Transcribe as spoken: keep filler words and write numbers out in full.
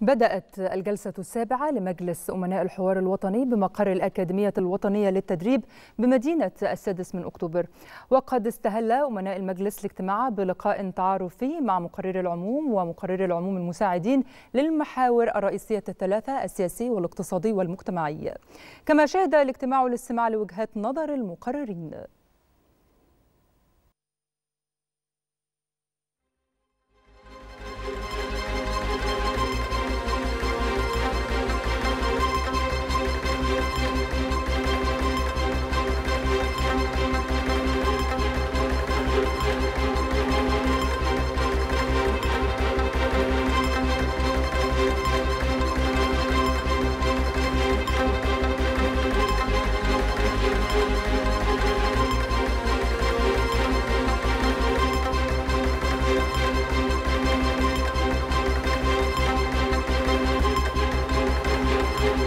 بدأت الجلسة السابعة لمجلس أمناء الحوار الوطني بمقر الأكاديمية الوطنية للتدريب بمدينة السادس من أكتوبر، وقد استهل أمناء المجلس الاجتماع بلقاء تعارفي مع مقرر العموم ومقرر العموم المساعدين للمحاور الرئيسية الثلاثة: السياسي والاقتصادي والمجتمعي. كما شهد الاجتماع الاستماع لوجهات نظر المقررين.